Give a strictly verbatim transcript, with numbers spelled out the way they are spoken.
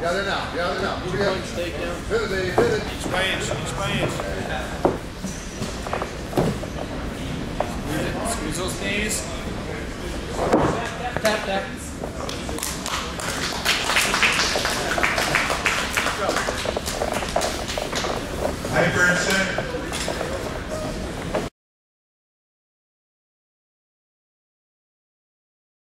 Yeah, they're not. Yeah, they're not. You can punch steak now. Hit it, hit it. Each pants, each pants. Squeeze it. Squeeze those knees. Tap, tap.